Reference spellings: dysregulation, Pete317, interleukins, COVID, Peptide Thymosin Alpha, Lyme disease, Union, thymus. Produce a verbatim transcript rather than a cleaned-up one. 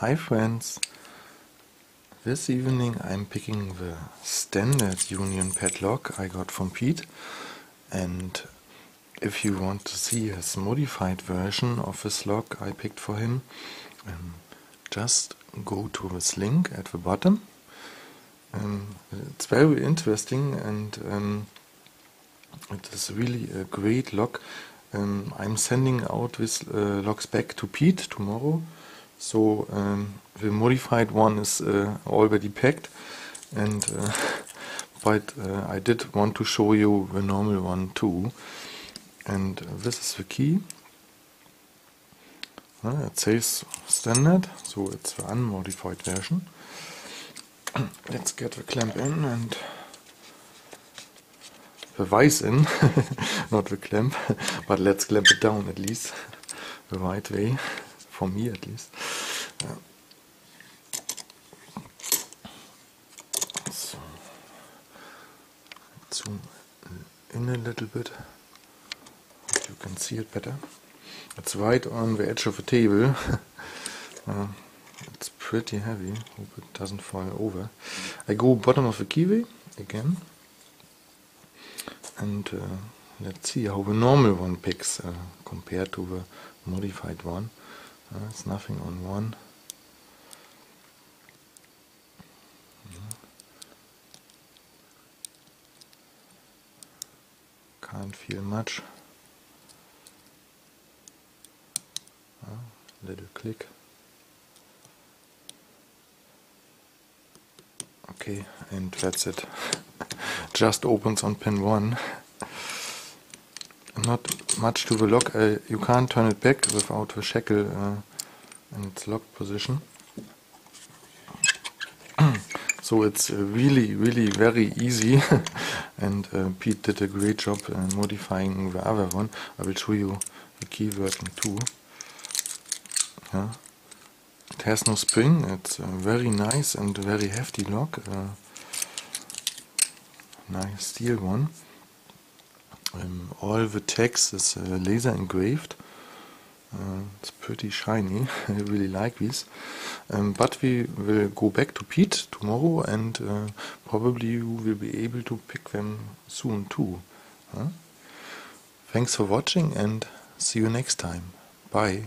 Hi friends, this evening I'm picking the standard Union padlock I got from Pete, and if you want to see his modified version of this lock I picked for him, um, just go to this link at the bottom. Um, it's very interesting and um, it is really a great lock. Um, I'm sending out this uh, locks back to Pete tomorrow. So um, the modified one is uh, already packed, and uh, but uh, I did want to show you the normal one too. And uh, this is the key. Uh, it says standard, so it's the unmodified version. Let's get the clamp in and the vise in, not the clamp, but let's clamp it down at least the right way. For me at least. Uh, so let's zoom in a little bit. You can see it better. It's right on the edge of the table. uh, it's pretty heavy. Hope it doesn't fall over. I go bottom of the keyway again, and uh, let's see how the normal one picks uh, compared to the modified one. Uh, it's nothing on one. Can't feel much. Uh, little click. Okay, and that's it. Just opens on pin one. Not much to the lock. Uh, you can't turn it back without the shackle uh, in its locked position. So it's uh, really, really very easy. And uh, Pete did a great job uh, modifying the other one. I will show you the key working too. Yeah. It has no spring. It's a very nice and very hefty lock. Uh, nice steel one. Um, all the text is uh, laser engraved. Uh, it's pretty shiny. I really like these. Um, but we will go back to Pete tomorrow, and uh, probably you will be able to pick them soon too. Huh? Thanks for watching, and see you next time. Bye.